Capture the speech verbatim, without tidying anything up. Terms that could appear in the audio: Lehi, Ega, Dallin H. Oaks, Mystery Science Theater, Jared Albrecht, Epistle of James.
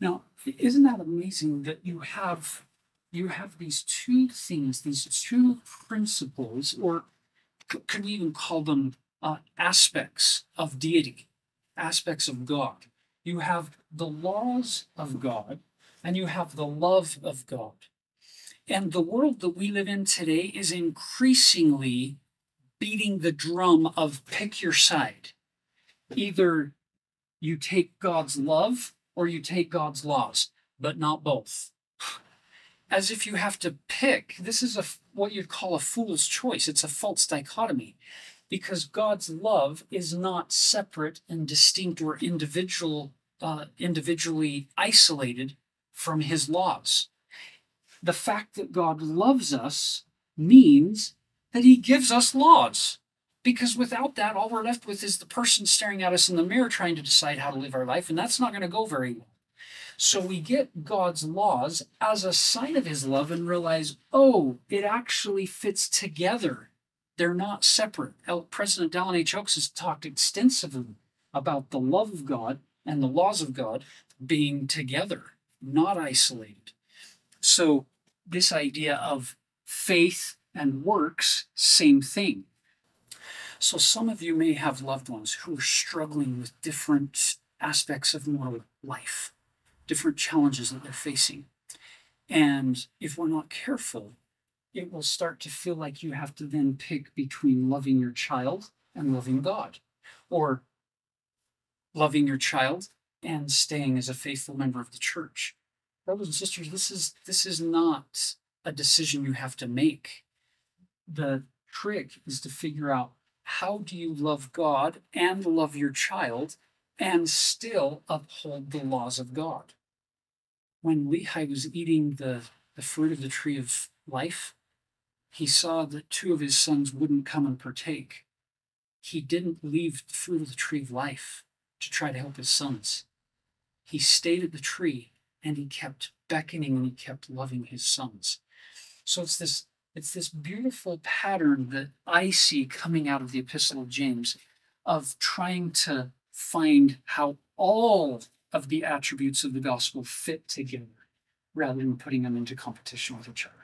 Now, isn't that amazing that you have you have these two things, these two principles, or could we even call them uh, aspects of deity, aspects of God? You have the laws of God, and you have the love of God. And the world that we live in today is increasingly beating the drum of pick your side. Either you take God's love or you take God's laws, but not both. As if you have to pick. This is a, what you'd call a fool's choice. It's a false dichotomy, because God's love is not separate and distinct or individual, uh, individually isolated from his laws. The fact that God loves us means that he gives us laws, because without that, all we're left with is the person staring at us in the mirror trying to decide how to live our life, and that's not going to go very well. So we get God's laws as a sign of his love and realize, oh, it actually fits together. They're not separate. President Dallin H. Oaks has talked extensively about the love of God and the laws of God being together, not isolated. So this idea of faith and works, same thing. So some of you may have loved ones who are struggling with different aspects of moral life, different challenges that they're facing. And if we're not careful, it will start to feel like you have to then pick between loving your child and loving God, or loving your child and staying as a faithful member of the church. Brothers and sisters, this is, this is not a decision you have to make. The trick is to figure out, how do you love God and love your child and still uphold the laws of God? When Lehi was eating the, the fruit of the tree of life, he saw that two of his sons wouldn't come and partake. He didn't leave the fruit of the tree of life to try to help his sons. He stayed at the tree, and he kept beckoning, and he kept loving his sons. So it's this It's this beautiful pattern that I see coming out of the Epistle of James, of trying to find how all of the attributes of the gospel fit together rather than putting them into competition with each other.